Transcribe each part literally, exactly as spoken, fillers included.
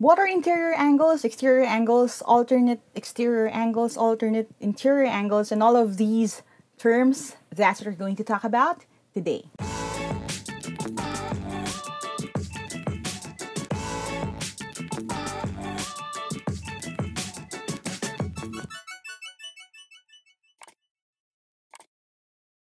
What are interior angles, exterior angles, alternate exterior angles, alternate interior angles, and all of these terms? That's what we're going to talk about today.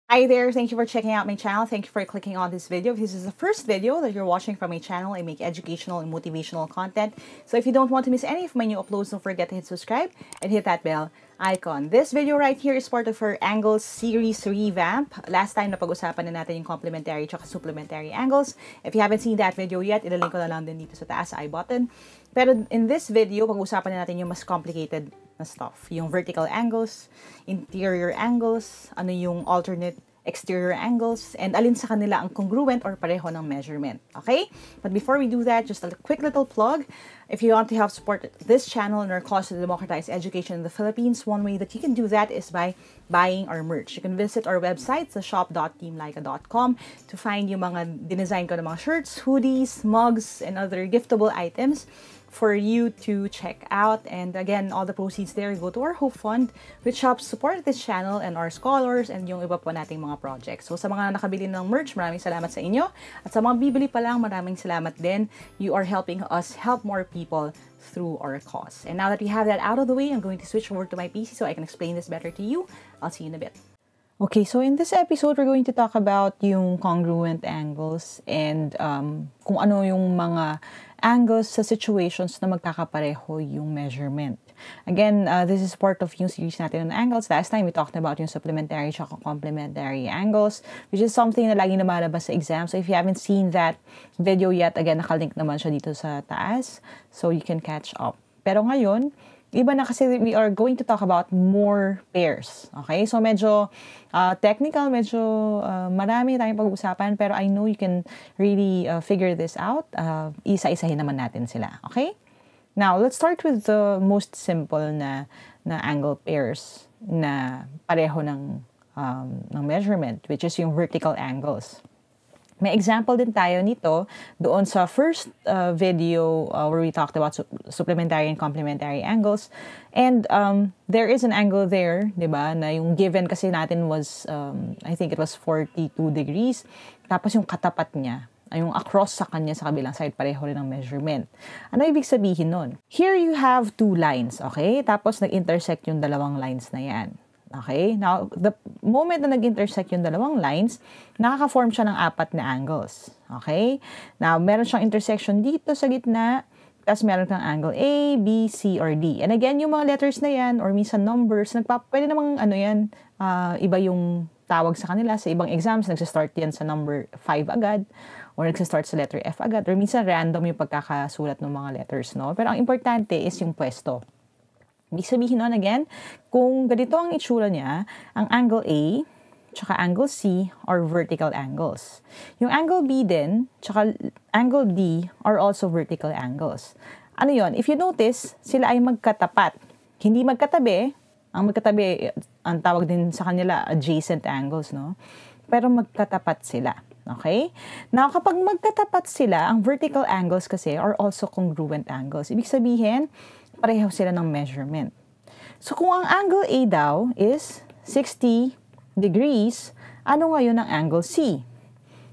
Hi there, thank you for checking out my channel. Thank you for clicking on this video. If this is the first video that you're watching from my channel, I make educational and motivational content. So if you don't want to miss any of my new uploads, don't forget to hit subscribe and hit that bell icon. This video right here is part of our angles series revamp. Last time na pag-usapan na natin yung complementary at supplementary angles. If you haven't seen that video yet, ilalink ko na lang din dito sa taas sa I button. Pero in this video, pag-usapan na natin yung mas complicated na stuff. Yung vertical angles, interior angles, ano yung alternate exterior angles, and alin sa kanila ang congruent or pareho ng measurement, okay? But before we do that, just a quick little plug. If you want to help support this channel and our cause to democratize education in the Philippines, one way that you can do that is by buying our merch. You can visit our website, shop dot team lyqa dot com, to find yung mga dinesign ko ng mga shirts, hoodies, mugs, and other giftable items for you to check out. And again, all the proceeds there go to our Hope Fund, which helps support this channel and our scholars and yung iba po nating mga projects. So sa mga nakabili ng merch, maraming salamat sa inyo. At sa mga bibili pa lang, maraming salamat din. You are helping us help more people through our cause. And now that we have that out of the way, I'm going to switch over to my P C so I can explain this better to you. I'll see you in a bit. Okay, so in this episode, we're going to talk about yung congruent angles and um, kung ano yung mga angles sa situations na magkakapareho yung measurement. Again, uh, this is part of yung series natin on angles. Last time, we talked about yung supplementary at complementary angles, which is something na lagi lumalabas sa exam. So if you haven't seen that video yet, again, nakalink naman siya dito sa taas, so you can catch up. Pero ngayon, iba na kasi we are going to talk about more pairs. Okay? So medyo uh, technical, medyo uh, marami tayong pag-uusapan, pero I know you can really uh, figure this out. Uh, isa-isahin naman natin sila. Okay? Now, let's start with the most simple na, na angle pairs na pareho ng, um, ng measurement, which is yung vertical angles. May example din tayo nito doon sa first uh, video uh, where we talked about su supplementary and complementary angles. And um, there is an angle there, di ba, na yung given kasi natin was, um, I think it was forty-two degrees. Tapos yung katapat niya, yung across sa kanya sa kabilang side, pareho rin ang measurement. Ano ibig sabihin nun? Here you have two lines, okay? Tapos nag-intersect yung dalawang lines na yan. Okay? Now, the moment na nag-intersect yung dalawang lines, nakaka-form siya ng apat na angles. Okay? Now, meron siyang intersection dito sa gitna, tapos meron kang angle A, B, C, or D. And again, yung mga letters na yan, or minsan numbers, nagpapwede namang ano yan, uh, iba yung tawag sa kanila. Sa ibang exams, nagsistart yan sa number five agad, or nagsistart sa letter F agad, or minsan random yung pagkakasulat ng mga letters, no? Pero ang importante is yung pwesto. Ibig sabihin nun, again, kung ganito ang itsura niya, ang angle A, tsaka angle C are vertical angles. Yung angle B din, tsaka angle D are also vertical angles. Ano yon? If you notice, sila ay magkatapat. Hindi magkatabi. Ang magkatabi, ang tawag din sa kanila, adjacent angles, no? Pero magkatapat sila. Okay? Now, kapag magkatapat sila, ang vertical angles kasi are also congruent angles. Ibig sabihin, pareho sila ng measurement. So, kung ang angle A daw is sixty degrees, ano ngayon ang angle C?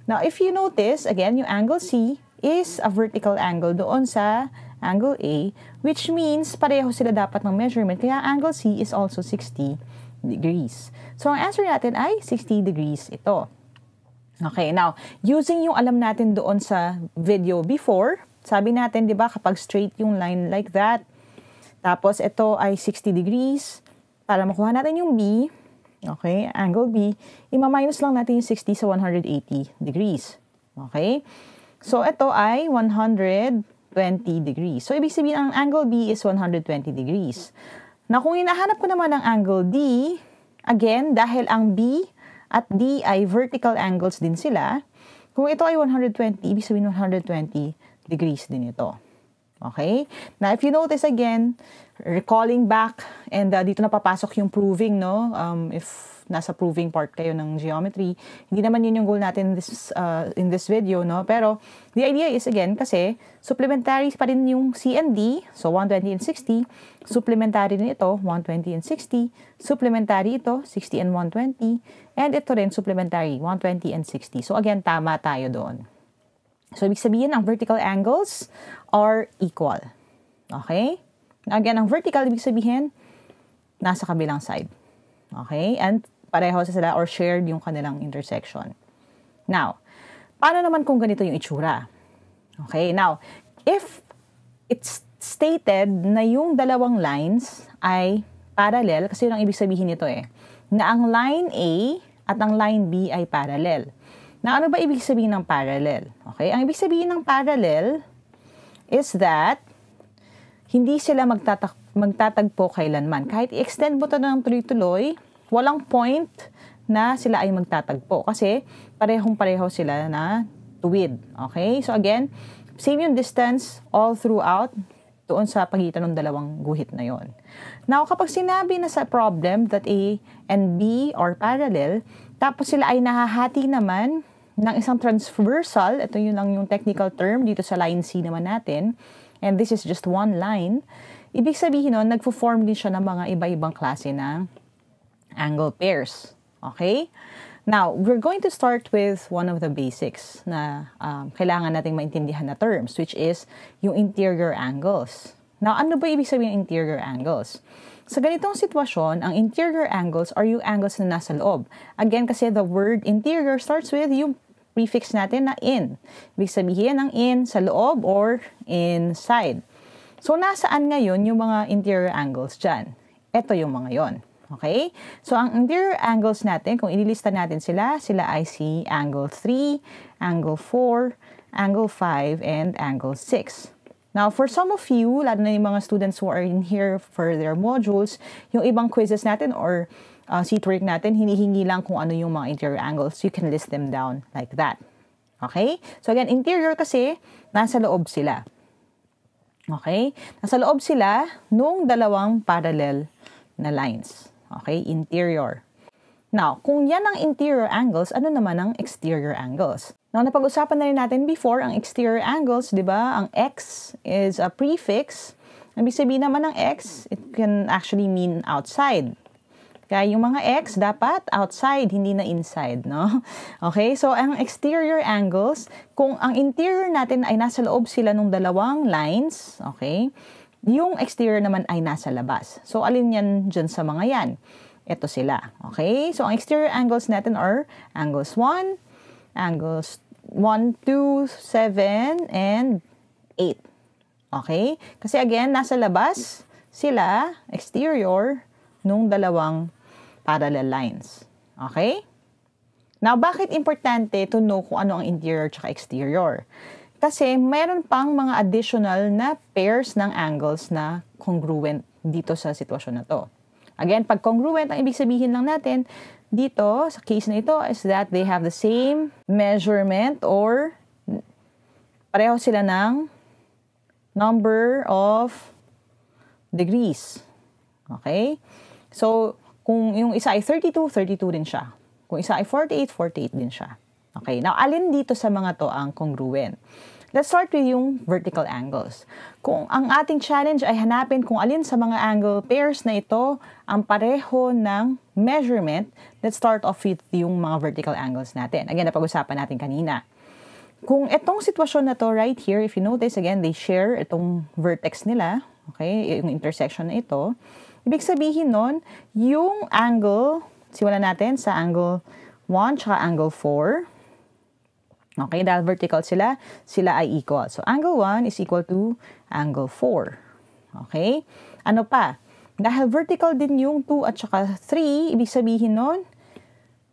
Now, if you notice, again, yung angle C is a vertical angle doon sa angle A, which means pareho sila dapat ng measurement. Kaya ang angle C is also sixty degrees. So, ang answer natin ay sixty degrees ito. Okay, now, using yung alam natin doon sa video before, sabi natin, di ba, kapag straight yung line like that, tapos ito ay sixty degrees, para makuha natin yung B, okay, angle B, ima-minus lang natin yung sixty sa one hundred eighty degrees. Okay? So, ito ay one hundred twenty degrees. So, ibig sabihin, ang angle B is one hundred twenty degrees. Na kung hinahanap ko naman ang angle D, again, dahil ang B at D ay vertical angles din sila, kung ito ay one hundred twenty, ibig sabihin one hundred twenty degrees din ito. Okay? Now, if you notice again, recalling back, and uh, dito na papasok yung proving, no? Um, if nasa proving part kayo ng geometry, hindi naman yun yung goal natin this, uh, in this video, no? Pero, the idea is, again, kasi supplementary pa rin yung C and D, so one twenty and sixty, supplementary din ito, one twenty and sixty, supplementary ito, sixty and one twenty, and ito rin supplementary, one twenty and sixty. So, again, tama tayo doon. So, ibig sabihin, ang vertical angles are equal. Okay? Again, ang vertical, ibig sabihin, nasa kabilang side. Okay? And pareho sa sila or shared yung kanilang intersection. Now, paano naman kung ganito yung itsura? Okay? Now, if it's stated na yung dalawang lines ay parallel, kasi yun ang ibig sabihin nito eh, na ang line A at ang line B ay parallel. Now, ano ba ibig sabihin ng parallel? Okay? Ang ibig sabihin ng parallel is that hindi sila magtatag magtatagpo kailanman. Kahit i-extend mo ito ng tuloy-tuloy, walang point na sila ay magtatagpo kasi parehong-pareho sila na tuwid. Okay? So again, same yung distance all throughout doon sa pagitan ng dalawang guhit na yon. Now, kapag sinabi na sa problem that A and B are parallel, tapos sila ay nahahati naman ng isang transversal, ito yun lang yung technical term dito sa line C naman natin, and this is just one line, ibig sabihin nun, nagpo-form din siya ng mga iba-ibang klase ng angle pairs. Okay? Now, we're going to start with one of the basics na um, kailangan nating maintindihan na terms, which is yung interior angles. Now, ano ba ibig sabihin ng interior angles? Sa ganitong sitwasyon, ang interior angles are yung angles na nasa loob. Again, kasi the word interior starts with yung prefix natin na in. Ibig sabihin ng in sa loob or inside. So, nasaan ngayon yung mga interior angles dyan? Ito yung mga yon. Okay? So, ang interior angles natin, kung ililista natin sila, sila ay si angle three, angle four, angle five, and angle six. Now, for some of you, lalo na yung mga students who are in here for their modules, yung ibang quizzes natin or uh, seat work natin, hinihingi lang kung ano yung mga interior angles. You can list them down like that. Okay? So, again, interior kasi, nasa loob sila. Okay? Nasa loob sila nung dalawang parallel na lines. Okay? Interior. Now, kung yan ang interior angles, ano naman ang exterior angles? Now, napag-usapan na rin natin before, ang exterior angles, di ba? Ang X is a prefix. Ibig sabihin naman ng X, it can actually mean outside. Kaya yung mga X, dapat outside, hindi na inside, no? Okay, so ang exterior angles, kung ang interior natin ay nasa loob sila ng dalawang lines, okay? Yung exterior naman ay nasa labas. So, alin yan dyan sa mga yan? Ito sila, okay? So, ang exterior angles natin are angles one, angles one, two, seven, and eight. Okay? Kasi again, nasa labas sila, exterior, nung dalawang parallel lines. Okay? Now, bakit importante to know kung ano ang interior at exterior? Kasi mayroon pang mga additional na pairs ng angles na congruent dito sa sitwasyon na to. Again, pag congruent, ang ibig sabihin lang natin, dito, sa case na ito, is that they have the same measurement or pareho sila ng number of degrees. Okay? So, kung yung isa ay thirty-two, thirty-two din siya. Kung isa ay forty-eight, forty-eight din siya. Okay? Now, alin dito sa mga to ang congruent? Let's start with yung vertical angles. Kung ang ating challenge ay hanapin kung alin sa mga angle pairs na ito ang pareho ng measurement, let's start off with yung mga vertical angles natin. Again, napag-usapan natin kanina. Kung itong sitwasyon na to right here, if you notice, again, they share itong vertex nila, okay, yung intersection na ito. Ibig sabihin nun, yung angle, simulan natin sa angle one tsaka angle four. Okay, dahil vertical sila, sila ay equal. So, angle one is equal to angle four. Okay? Ano pa? Dahil vertical din yung two at saka three, ibig sabihin nun,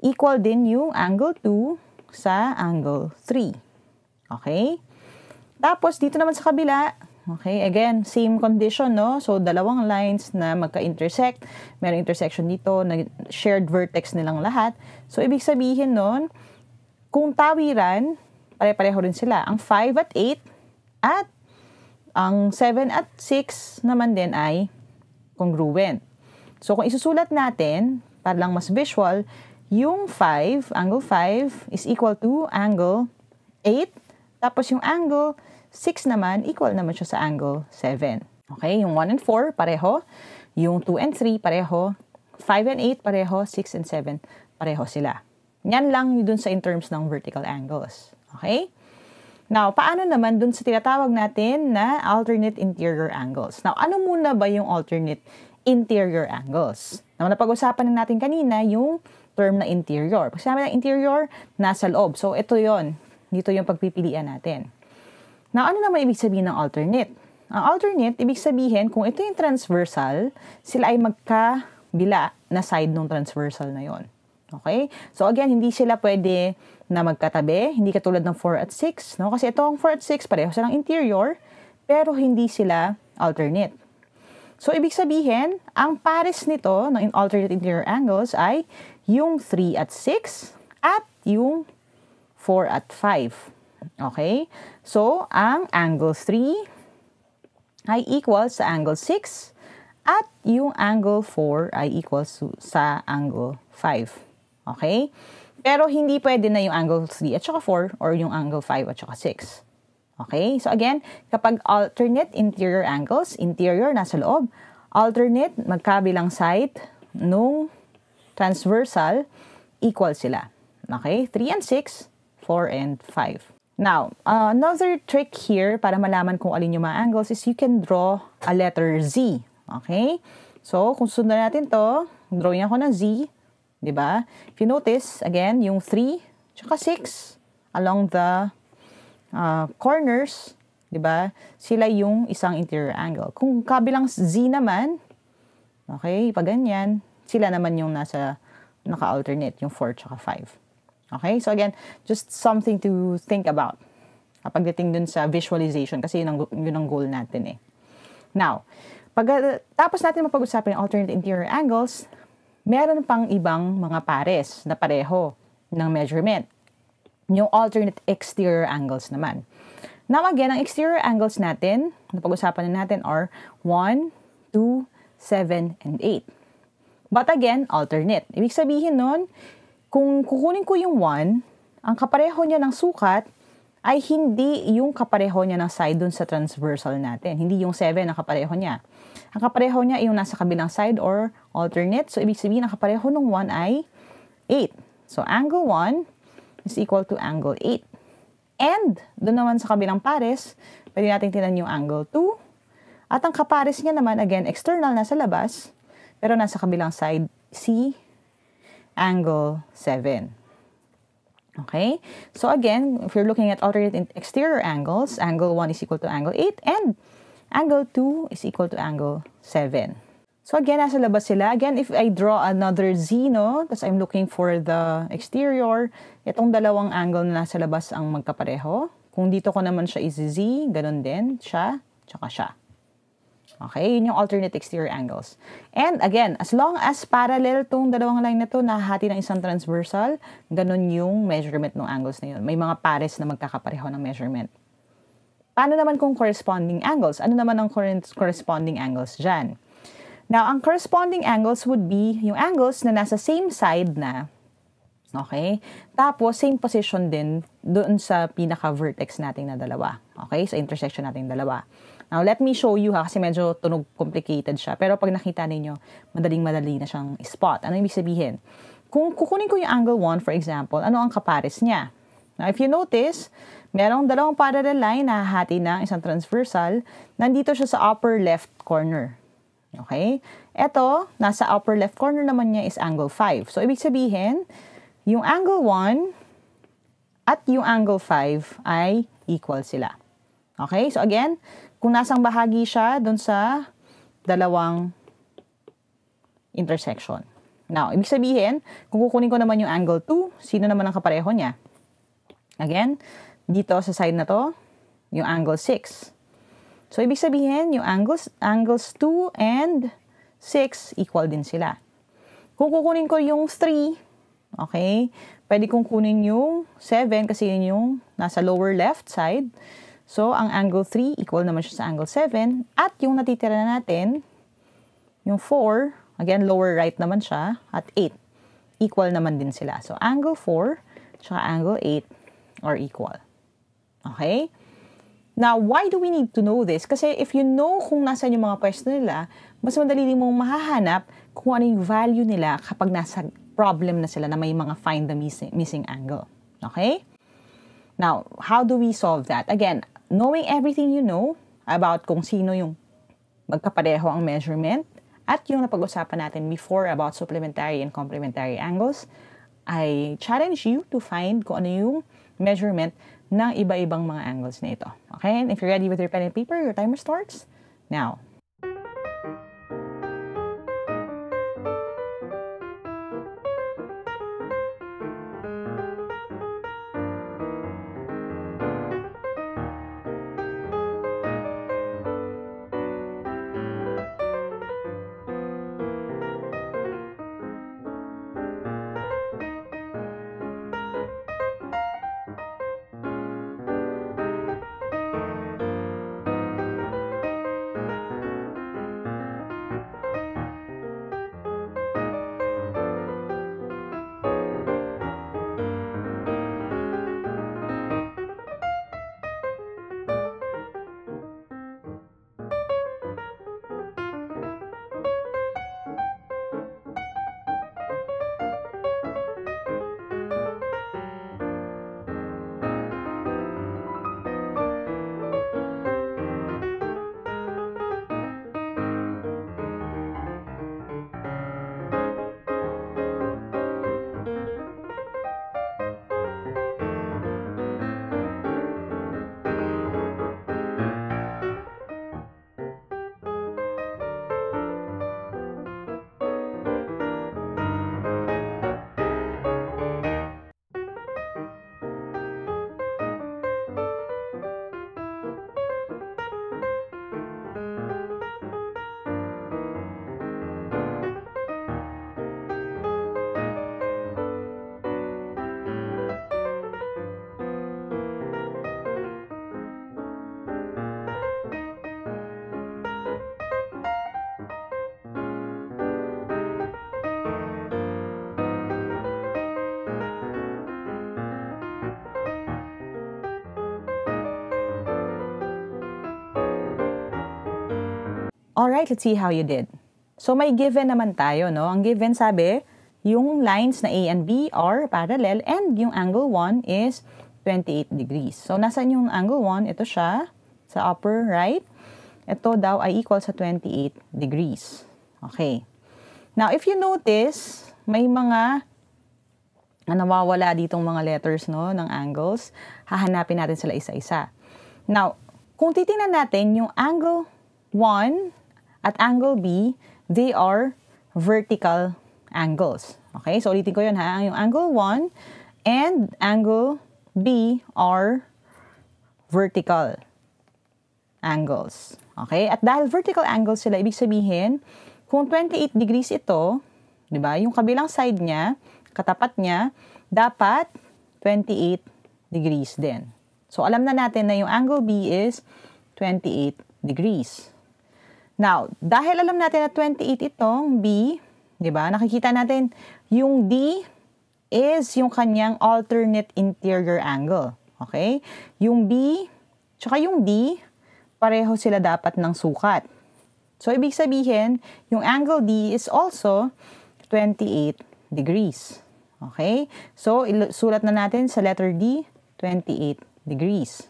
equal din yung angle two sa angle three. Okay? Tapos, dito naman sa kabila, okay, again, same condition, no? So, dalawang lines na magka-intersect. Merong intersection dito, na shared vertex nilang lahat. So, ibig sabihin nun, kung tawiran, pare-pareho rin sila. Ang five at eight at Ang seven at six naman din ay congruent. So, kung isusulat natin, para lang mas visual, yung five, angle five, is equal to angle eight. Tapos yung angle six naman, equal naman siya sa angle seven. Okay, yung one and four, pareho. Yung two and three, pareho. five and eight, pareho. six and seven, pareho sila. Yan lang dun sa in terms ng vertical angles. Okay? Now, paano naman dun sa tinatawag natin na alternate interior angles? Now, ano muna ba yung alternate interior angles? Now, napag-usapan na natin kanina yung term na interior. Pag sinabi ng interior, nasa loob. So, ito yon. Dito yung pagpipilian natin. Now, ano naman ibig sabihin ng alternate? Ang alternate, ibig sabihin, kung ito yung transversal, sila ay magkabila na side ng transversal na yon. Okay? So, again, hindi sila pwede na magkatabi, hindi katulad ng four at six, no? Kasi itong four at six, pareho silang interior, pero hindi sila alternate. So, ibig sabihin, ang pares nito, ng alternate interior angles, ay yung three at six at yung four at five. Okay? So, ang angle three ay equal sa angle six at yung angle four ay equal sa angle five. Okay? Pero hindi pwede na yung angle three at saka four or yung angle five at saka six. Okay? So again, kapag alternate interior angles, interior nasa loob, alternate magkabilang side nung transversal, equal sila. Okay? three and six, four and five. Now, uh, another trick here para malaman kung alin yung mga angles is you can draw a letter Z. Okay? So, kung sundan natin to, drawing ako ng Z. Diba? If you notice, again, yung three, tsaka six, along the uh, corners, diba? Sila yung isang interior angle. Kung kabilang Z naman, okay, pag ganyan, sila naman yung nasa, naka-alternate, yung four, tsaka five. Okay? So again, just something to think about kapag dating dun sa visualization, kasi yun ang, yun ang goal natin eh. Now, pag, uh, tapos natin mapag-usapin yung alternate interior angles, meron pang ibang mga pares na pareho ng measurement. Yung alternate exterior angles naman. Now again, ang exterior angles natin, napag-usapan na natin are one, two, seven, and eight. But again, alternate. Ibig sabihin nun, kung kukunin ko yung one, ang kapareho niya ng sukat ay hindi yung kapareho niya ng side dun sa transversal natin. Hindi yung seven ang kapareho niya. Ang kapareho niya ay yung nasa kabilang side or alternate. So, ibig sabihin, ang kapareho ng one ay eight. So, angle one is equal to angle eight. And, doon naman sa kabilang pares, pwede natin tinan yung angle two. At ang kapares niya naman, again, external, nasa labas, pero nasa kabilang side, C, angle seven. Okay? So, again, if you're looking at alternate exterior angles, angle one is equal to angle eight, and angle two is equal to angle seven. So, again, nasa labas sila. Again, if I draw another Z, no? Because I'm looking for the exterior, itong dalawang angle na nasa labas ang magkapareho. Kung dito ko naman siya is Z, ganun din, siya, tsaka siya. Okay? Yun yung alternate exterior angles. And, again, as long as parallel tong dalawang line na to, nahahati ng isang transversal, ganun yung measurement ng angles na yun. May mga pares na magkakapareho ng measurement. Paano naman kung corresponding angles? Ano naman ang corresponding angles dyan? Now, ang corresponding angles would be yung angles na nasa same side na. Okay? Tapos, same position din doon sa pinaka-vertex natin na dalawa. Okay? Sa intersection natin dalawa. Now, let me show you ha, kasi medyo tunog complicated siya. Pero pag nakita ninyo, madaling-madali na siyang spot. Ano ibig sabihin? Kung kukunin ko yung angle one, for example, ano ang kapares niya? Now, if you notice, merong dalawang parallel line na hati ng isang transversal. Nandito siya sa upper left corner. Okay? Ito, nasa upper left corner naman niya is angle five. So, ibig sabihin, yung angle one at yung angle five ay equal sila. Okay? So, again, kung nasang bahagi siya dun sa dalawang intersection. Now, ibig sabihin, kung kukunin ko naman yung angle two, sino naman ang kapareho niya? Again, dito sa side na to, yung angle six. So, ibig sabihin, yung angles, angles two and six, equal din sila. Kung kukunin ko yung three, okay, pwede kong kunin yung seven kasi yun yung nasa lower left side. So, ang angle three equal naman siya sa angle seven. At yung natitira na natin, yung four, again, lower right naman siya, at eight. Equal naman din sila. So, angle four, tsaka angle eight are equal. Okay? Now, why do we need to know this? Kasi if you know kung nasan yung mga pwesto nila, mas madali din mong mahahanap kung ano yung value nila kapag nasa problem na sila na may mga find the missing, missing angle. Okay? Now, how do we solve that? Again, knowing everything you know about kung sino yung magkapareho ang measurement, at yung napag-usapan natin before about supplementary and complementary angles, I challenge you to find kung ano yung measurement ng iba-ibang mga angles na ito. Okay? And if you're ready with your pen and paper, your timer starts now. Alright, let's see how you did. So, may given naman tayo, no? Ang given sabi, yung lines na A and B are parallel and yung angle one is twenty-eight degrees. So, nasaan yung angle one? Ito siya, sa upper right. Ito daw ay equal sa twenty-eight degrees. Okay. Now, if you notice, may mga na nawawala ditong mga letters, no, ng angles. Hahanapin natin sila isa-isa. Now, kung titingnan natin yung angle one, at angle B, they are vertical angles. Okay? So, ulitin ko yun ha. Yung angle one and angle B are vertical angles. Okay? At dahil vertical angles sila, ibig sabihin, kung twenty-eight degrees ito, di ba? Yung kabilang side niya, katapat niya, dapat twenty-eight degrees din. So, alam na natin na yung angle B is twenty-eight degrees. Now, dahil alam natin na twenty-eight itong B, di ba? Nakikita natin yung D is yung kanyang alternate interior angle. Okay? Yung B, tsaka yung D, pareho sila dapat ng sukat. So, ibig sabihin, yung angle D is also twenty-eight degrees. Okay? So, sulat na natin sa letter D, twenty-eight degrees.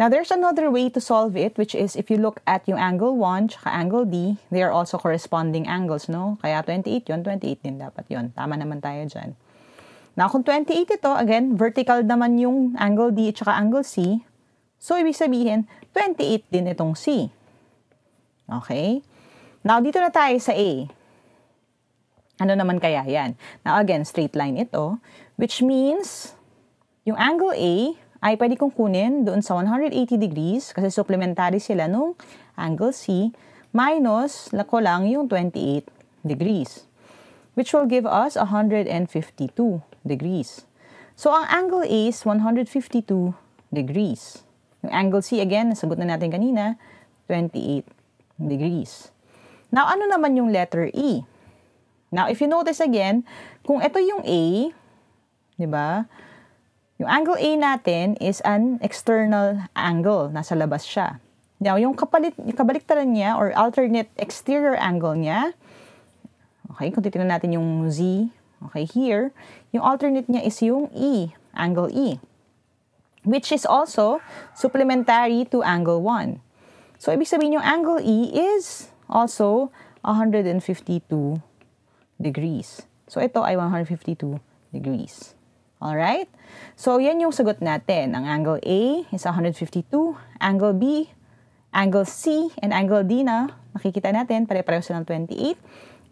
Now, there's another way to solve it, which is if you look at yung angle one tsaka angle D, they are also corresponding angles, no? Kaya twenty-eight yun, twenty-eight din dapat yun. Tama naman tayo dyan. Now, kung twenty-eight ito, again, vertical naman yung angle D tsaka angle C. So, ibig sabihin, twenty-eight din itong C. Okay? Now, dito na tayo sa A. Ano naman kaya yan? Now, again, straight line ito, which means yung angle A ay pwede kong kunin doon sa one hundred eighty degrees kasi supplementary sila nung angle C minus lako lang yung twenty-eight degrees, which will give us one hundred fifty-two degrees. So, ang angle A is one hundred fifty-two degrees. Yung angle C, again, nasagot na natin kanina, twenty-eight degrees. Now, ano naman yung letter E? Now, if you notice again, kung ito yung A, di ba? Yung angle A natin is an external angle. Nasa labas siya. Now, yung, kapalit, yung kabaliktaran niya or alternate exterior angle niya, okay, kung titignan natin yung Z, okay, here, yung alternate niya is yung E, angle E, which is also supplementary to angle one. So, ibig sabihin yung angle E is also one hundred fifty-two degrees. So, ito ay one hundred fifty-two degrees. Alright? So, yan yung sagot natin. Ang angle A is one hundred fifty-two, angle B, angle C, and angle D na makikita natin, pare-pareho silang twenty-eight,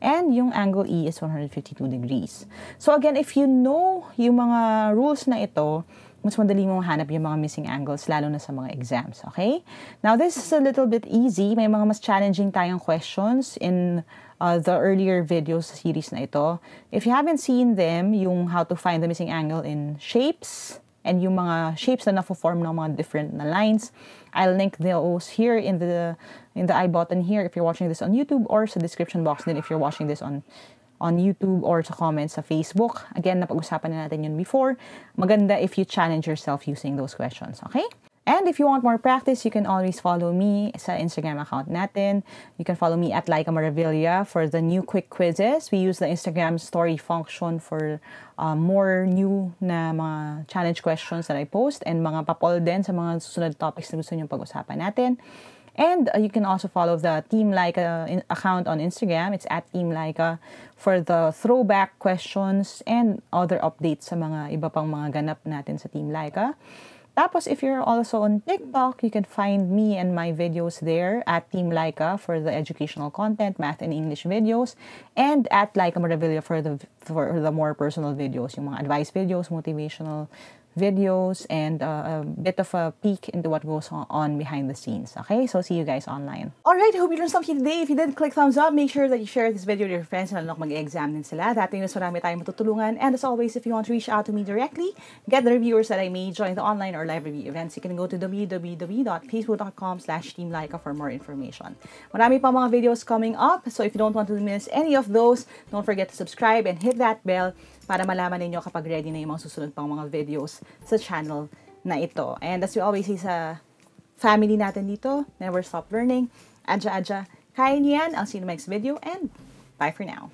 and yung angle E is one hundred fifty-two degrees. So, again, if you know yung mga rules na ito, mas madali mong hanap yung mga missing angles, lalo na sa mga exams, okay? Now, this is a little bit easy. May mga mas challenging tayong questions in uh, the earlier videos sa series na ito. If you haven't seen them, yung how to find the missing angle in shapes, and yung mga shapes na na-form ng mga different na lines, I'll link those here in the in the I button here if you're watching this on YouTube, or sa description box din if you're watching this on on YouTube or sa comments sa Facebook. Again, napag-usapan na natin yun before. Maganda if you challenge yourself using those questions, okay? And if you want more practice, you can always follow me sa Instagram account natin. You can follow me at Lyqa Maravilla for the new quick quizzes. We use the Instagram story function for uh, more new na mga challenge questions that I post and mga papol din sa mga susunod topics na gusto nyo pag-usapan natin. And you can also follow the Team Lyqa account on Instagram. It's at Team Lyqa for the throwback questions and other updates sa mga iba pang mga ganap natin sa Team Lyqa. Tapos, if you're also on TikTok, you can find me and my videos there at Team Lyqa for the educational content, math and English videos, and at Lyqa Maravilla for the, for the more personal videos, yung mga advice videos, motivational videos, and uh, a bit of a peek into what goes on behind the scenes. Okay, so see you guys online. Alright, I hope you learned something today. If you did, click thumbs up. Make sure that you share this video to your friends na mag-exam din sila. Dating mas marami tayong matutulungan. And as always, if you want to reach out to me directly, get the reviewers that I made, join the online or live review events. You can go to w w w dot facebook dot com slash team lyqa for more information. Marami pa mga videos coming up, so if you don't want to miss any of those, don't forget to subscribe and hit that bell para malaman ninyo kapag ready na yung mga susunod pang mga videos sa channel na ito. And as we always say sa family natin dito, never stop learning. Adja, adja, kaya niyan. I'll see you in the next video and bye for now.